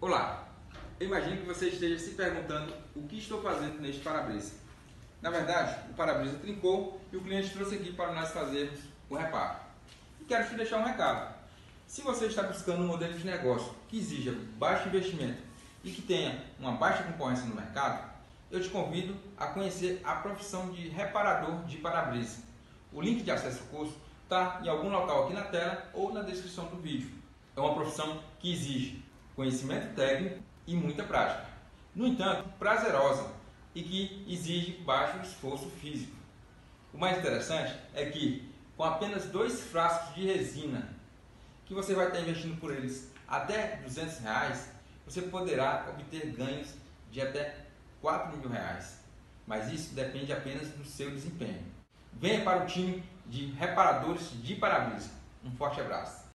Olá, eu imagino que você esteja se perguntando o que estou fazendo neste para-brisa. Na verdade, o para-brisa trincou e o cliente trouxe aqui para nós fazermos o reparo. E quero te deixar um recado. Se você está buscando um modelo de negócio que exija baixo investimento e que tenha uma baixa concorrência no mercado, eu te convido a conhecer a profissão de reparador de para-brisa. O link de acesso ao curso está em algum local aqui na tela ou na descrição do vídeo. É uma profissão que exige conhecimento técnico e muita prática, no entanto, prazerosa e que exige baixo esforço físico. O mais interessante é que, com apenas 2 frascos de resina, que você vai estar investindo por eles até R$200, você poderá obter ganhos de até R$4.000, mas isso depende apenas do seu desempenho. Venha para o time de reparadores de para-brisa. Um forte abraço!